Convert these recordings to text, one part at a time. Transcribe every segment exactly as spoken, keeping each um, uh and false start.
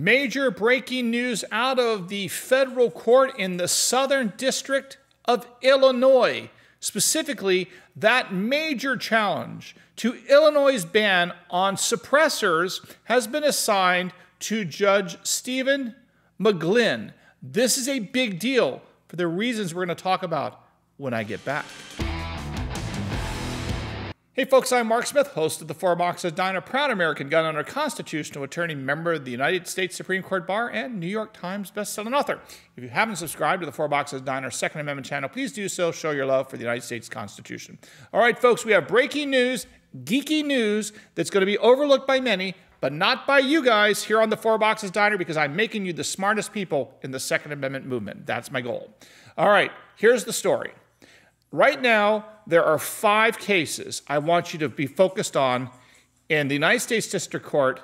Major breaking news out of the federal court in the Southern District of Illinois, specifically that major challenge to Illinois' ban on suppressors has been assigned to Judge Stephen McGlynn. This is a big deal for the reasons we're going to talk about when I get back. Hey folks, I'm Mark Smith, host of The Four Boxes Diner, proud American gun owner, constitutional attorney, member of the United States Supreme Court Bar, and New York Times bestselling author. If you haven't subscribed to The Four Boxes Diner Second Amendment channel, please do so. Show your love for the United States Constitution. All right, folks, we have breaking news, geeky news that's going to be overlooked by many, but not by you guys here on The Four Boxes Diner, because I'm making you the smartest people in the Second Amendment movement. That's my goal. All right, here's the story. Right now, there are five cases I want you to be focused on in the United States District Court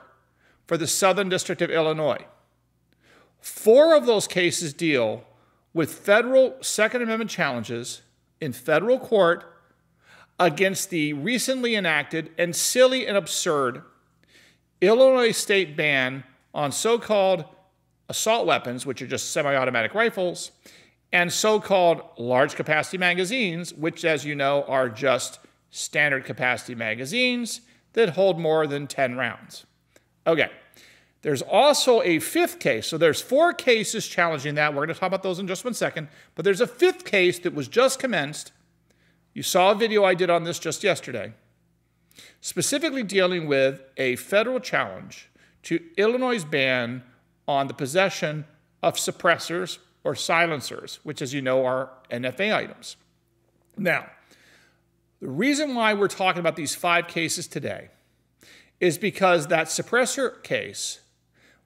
for the Southern District of Illinois. Four of those cases deal with federal Second Amendment challenges in federal court against the recently enacted and silly and absurd Illinois state ban on so-called assault weapons, which are just semi-automatic rifles, and so-called large-capacity magazines, which, as you know, are just standard-capacity magazines that hold more than ten rounds. Okay, there's also a fifth case. So there's four cases challenging that. We're going to talk about those in just one second. But there's a fifth case that was just commenced. You saw a video I did on this just yesterday, specifically dealing with a federal challenge to Illinois' ban on the possession of suppressors, or silencers, which, as you know, are N F A items. Now, the reason why we're talking about these five cases today is because that suppressor case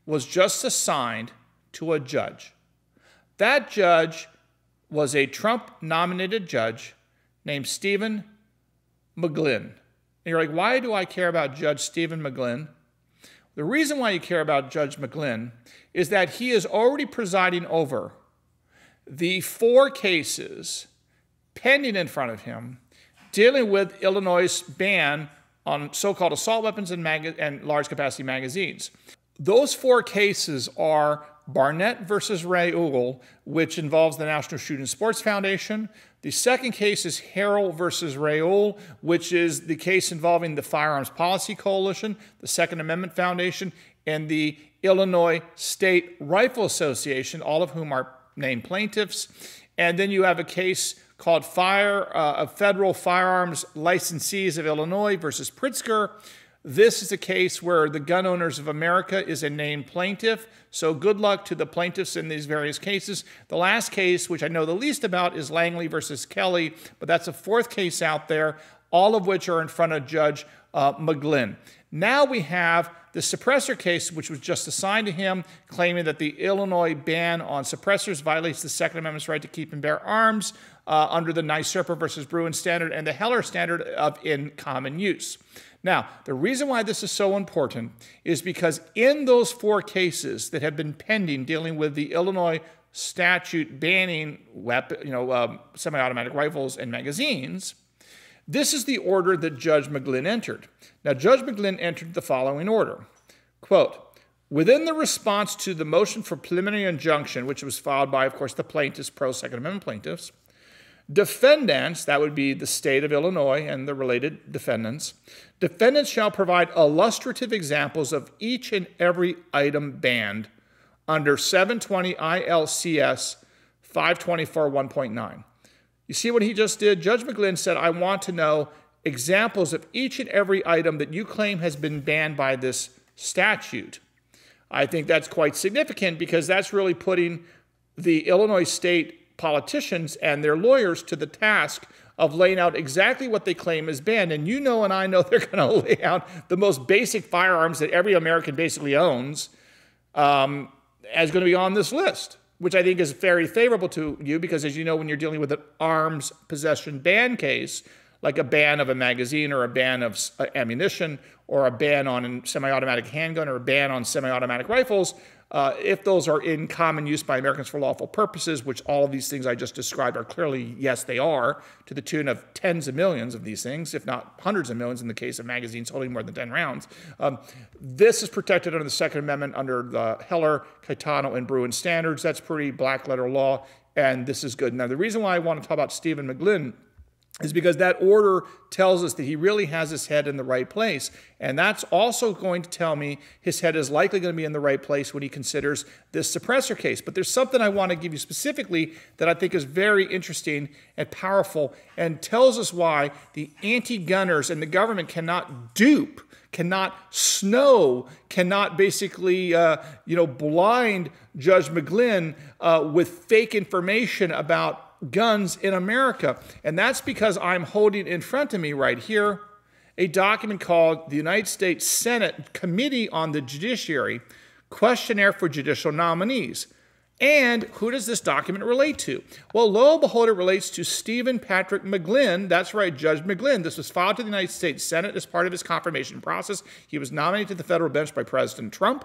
was just assigned to a judge. That judge was a Trump-nominated judge named Stephen McGlynn. And you're like, why do I care about Judge Stephen McGlynn? The reason why you care about Judge McGlynn is that he is already presiding over the four cases pending in front of him dealing with Illinois' ban on so-called assault weapons and, and large-capacity magazines. Those four cases are Barnett versus Raoul, which involves the National Shooting Sports Foundation. The second case is Harrell versus Raoul, which is the case involving the Firearms Policy Coalition, the Second Amendment Foundation, and the Illinois State Rifle Association, all of whom are named plaintiffs. And then you have a case called Fire, uh, Federal Firearms Licensees of Illinois versus Pritzker. This is a case where the Gun Owners of America is a named plaintiff, so good luck to the plaintiffs in these various cases. The last case, which I know the least about, is Langley versus Kelly, but that's a fourth case out there, all of which are in front of Judge uh, McGlynn. Now we have the suppressor case, which was just assigned to him, claiming that the Illinois ban on suppressors violates the Second Amendment's right to keep and bear arms uh, under the NYSERPA versus Bruin standard and the Heller standard of in common use. Now, the reason why this is so important is because in those four cases that have been pending dealing with the Illinois statute banning weapon, you know, um, semi-automatic rifles and magazines, this is the order that Judge McGlynn entered. Now, Judge McGlynn entered the following order. Quote, within the response to the motion for preliminary injunction, which was filed by, of course, the plaintiffs, pro-Second Amendment plaintiffs, defendants, that would be the state of Illinois and the related defendants, defendants shall provide illustrative examples of each and every item banned under seven twenty I L C S five twenty-four one point nine. You see what he just did? Judge McGlynn said, I want to know examples of each and every item that you claim has been banned by this statute. I think that's quite significant because that's really putting the Illinois state politicians and their lawyers to the task of laying out exactly what they claim is banned. And you know and I know they're going to lay out the most basic firearms that every American basically owns um, as going to be on this list, which I think is very favorable to you because, as you know, when you're dealing with an arms possession ban case, like a ban of a magazine or a ban of ammunition or a ban on semi-automatic handgun or a ban on semi-automatic rifles, uh, if those are in common use by Americans for lawful purposes, which all of these things I just described are clearly, yes, they are, to the tune of tens of millions of these things, if not hundreds of millions in the case of magazines holding more than ten rounds. Um, this is protected under the Second Amendment under the Heller, Caetano, and Bruin standards. That's pretty black letter law, and this is good. Now, the reason why I want to talk about Stephen McGlynn is because that order tells us that he really has his head in the right place. And that's also going to tell me his head is likely going to be in the right place when he considers this suppressor case. But there's something I want to give you specifically that I think is very interesting and powerful and tells us why the anti-gunners and the government cannot dupe, cannot snow, cannot basically uh, you know, blind Judge McGlynn uh, with fake information about guns in America. And that's because I'm holding in front of me right here a document called the United States Senate Committee on the Judiciary Questionnaire for Judicial Nominees. And who does this document relate to? Well, lo and behold, it relates to Stephen Patrick McGlynn. That's right, Judge McGlynn. This was filed to the United States Senate as part of his confirmation process. He was nominated to the federal bench by President Trump.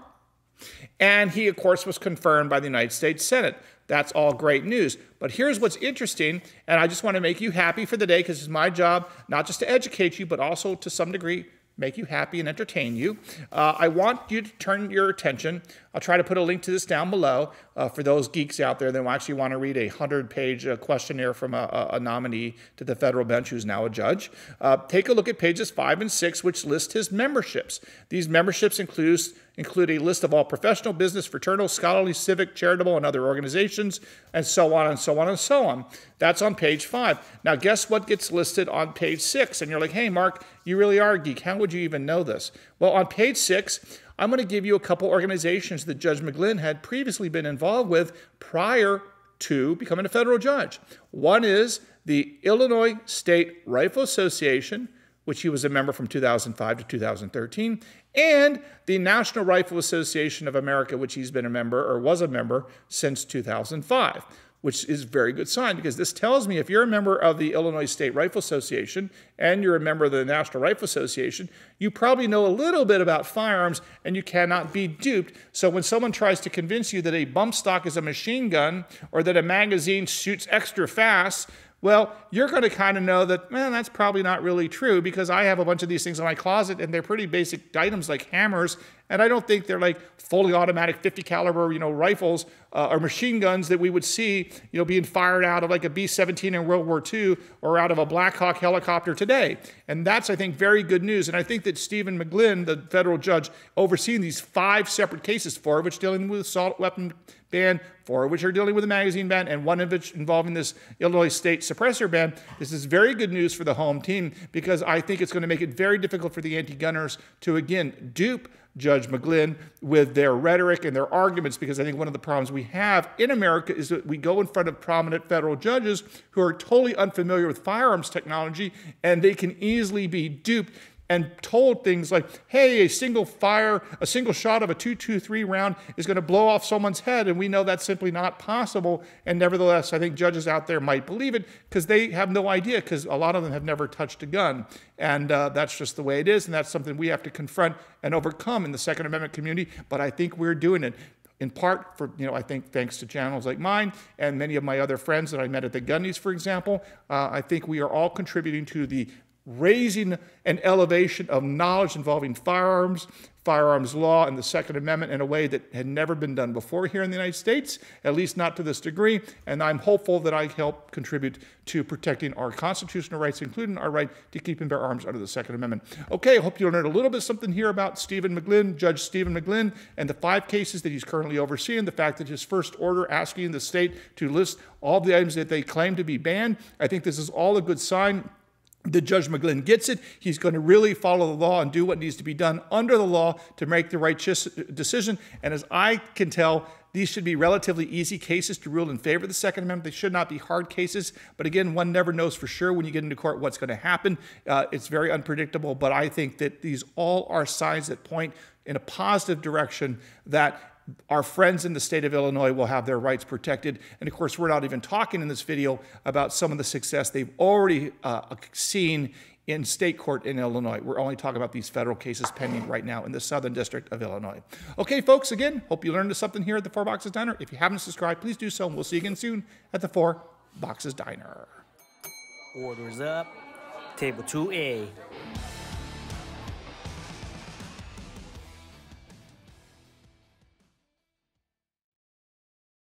And he, of course, was confirmed by the United States Senate. That's all great news. But here's what's interesting, and I just want to make you happy for the day because it's my job not just to educate you, but also to some degree make you happy and entertain you. Uh, I want you to turn your attention. I'll try to put a link to this down below uh, for those geeks out there that actually want to read a hundred-page uh, questionnaire from a, a nominee to the federal bench who's now a judge. Uh, take a look at pages five and six, which list his memberships. These memberships include include a list of all professional, business, fraternal, scholarly, civic, charitable, and other organizations, and so on and so on and so on. That's on page five. Now, guess what gets listed on page six? And you're like, hey, Mark, you really are a geek. How would you even know this? Well, on page six, I'm going to give you a couple organizations that Judge McGlynn had previously been involved with prior to becoming a federal judge. One is the Illinois State Rifle Association, which he was a member from two thousand five to two thousand thirteen, and the National Rifle Association of America, which he's been a member or was a member since two thousand five, which is a very good sign because this tells me if you're a member of the Illinois State Rifle Association and you're a member of the National Rifle Association, you probably know a little bit about firearms and you cannot be duped. So when someone tries to convince you that a bump stock is a machine gun or that a magazine shoots extra fast, well, you're going to kind of know that, man, that's probably not really true because I have a bunch of these things in my closet and they're pretty basic items like hammers, and I don't think they're like fully automatic fifty caliber, you know, rifles uh, or machine guns that we would see, you know, being fired out of like a B seventeen in World War Two or out of a Black Hawk helicopter today. And that's, I think, very good news. And I think that Stephen McGlynn, the federal judge, overseeing these five separate cases, four of which dealing with assault weapon ban, four of which are dealing with a magazine ban, and one of which involving this Illinois state suppressor ban. This is very good news for the home team because I think it's going to make it very difficult for the anti-gunners to, again, dupe Judge McGlynn with their rhetoric and their arguments, because I think one of the problems we have in America is that we go in front of prominent federal judges who are totally unfamiliar with firearms technology, and they can easily be duped and told things like, hey, a single fire, a single shot of a two twenty-three round is going to blow off someone's head, and we know that's simply not possible. And nevertheless, I think judges out there might believe it because they have no idea, because a lot of them have never touched a gun. And uh, that's just the way it is, and that's something we have to confront and overcome in the Second Amendment community, but I think we're doing it. In part, for, you know, I think thanks to channels like mine and many of my other friends that I met at the Gunnies, for example, uh, I think we are all contributing to the raising an elevation of knowledge involving firearms, firearms law, and the Second Amendment in a way that had never been done before here in the United States, at least not to this degree. And I'm hopeful that I help contribute to protecting our constitutional rights, including our right to keep and bear arms under the Second Amendment. Okay, I hope you learned a little bit something here about Stephen McGlynn, Judge Stephen McGlynn, and the five cases that he's currently overseeing, the fact that his first order asking the state to list all the items that they claim to be banned. I think this is all a good sign. The Judge McGlynn gets it. He's going to really follow the law and do what needs to be done under the law to make the right decision. And as I can tell, these should be relatively easy cases to rule in favor of the Second Amendment. They should not be hard cases. But again, one never knows for sure when you get into court what's going to happen. Uh, it's very unpredictable. But I think that these all are signs that point in a positive direction that our friends in the state of Illinois will have their rights protected. And of course, we're not even talking in this video about some of the success they've already uh, seen in state court in Illinois. We're only talking about these federal cases pending right now in the Southern District of Illinois. Okay, folks, again, hope you learned something here at the Four Boxes Diner. If you haven't subscribed, please do so, and we'll see you again soon at the Four Boxes Diner. Orders up. Table two A.